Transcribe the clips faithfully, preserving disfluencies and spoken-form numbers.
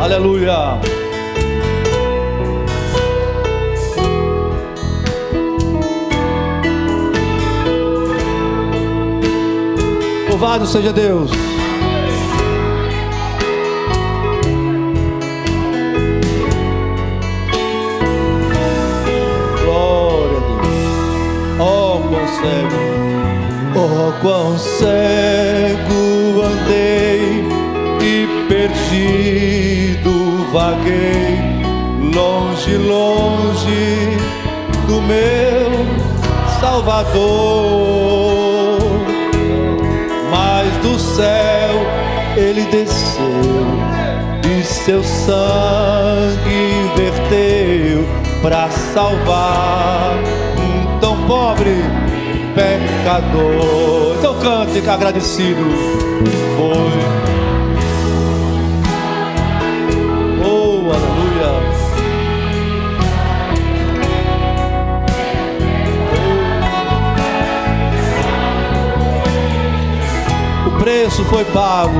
Aleluia. Louvado seja Deus. Glória a Deus. Oh, quão cego, oh, quão cego andei e perdido vaguei, longe, longe do meu Salvador. Do céu ele desceu e seu sangue verteu para salvar um tão pobre pecador. Então cante, fica agradecido. Foi. Oh, aleluia. O preço foi pago,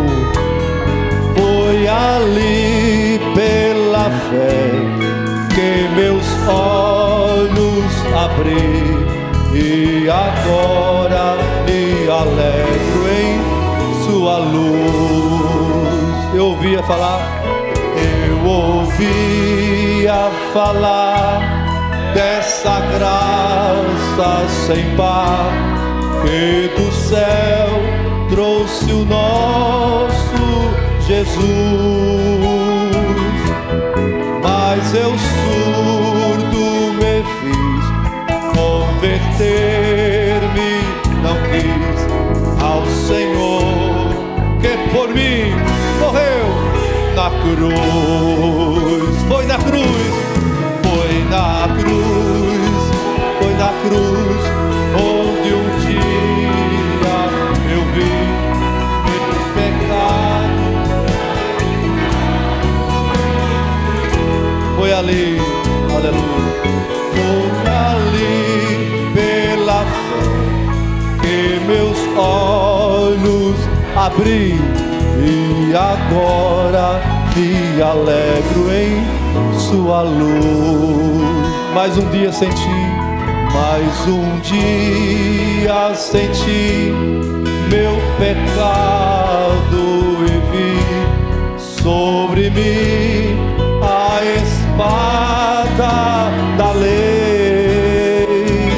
foi ali pela fé que meus olhos abri e agora me alegro em sua luz. Eu ouvia falar, eu ouvia falar dessa graça sem par que do céu trouxe o nosso Jesus, mas eu surdo me fiz, converter-me não quis ao Senhor que por mim morreu na cruz. Foi na cruz, foi na cruz, foi na cruz onde um dia eu vi. Foi ali, aleluia, foi ali pela fé que meus olhos abri e agora me alegro em sua luz. Mais um dia sem ti, mais um dia sem ti, meu pecado e vi sobre mim a espada da lei,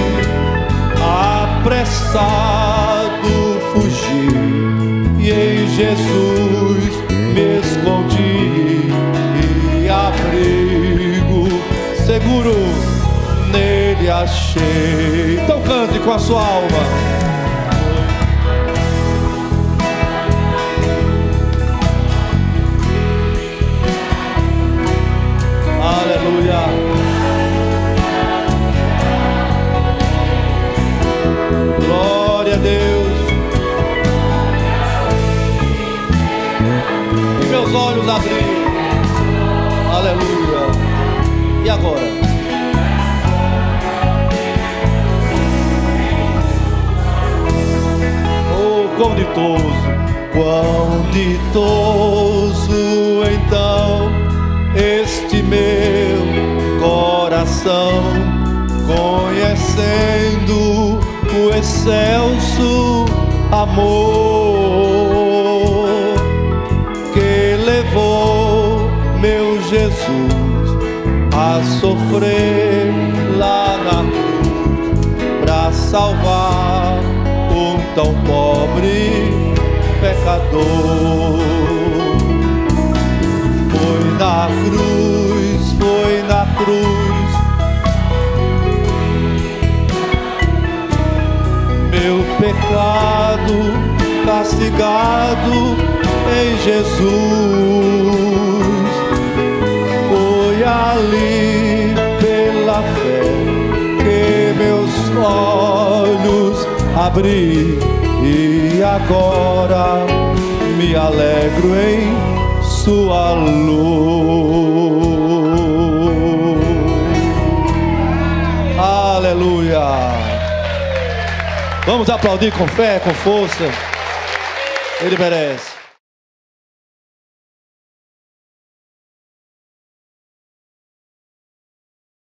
apressado fugi e em Jesus me escondi e abrigo seguro nele achei. Então cante com a sua alma. Aleluia. Glória a Deus. E meus olhos abriram. Aleluia. E agora? Oh, quão ditoso, quão ditoso então este meu coração, conhecendo o excelso amor que levou meu Jesus a sofrer lá na cruz para salvar um tão pobre pecador. Foi na cruz, foi na cruz, meu pecado castigado em Jesus. Foi ali pela fé que meus olhos abri e agora me alegro em sua luz. Aleluia. Vamos aplaudir com fé, com força. Ele merece.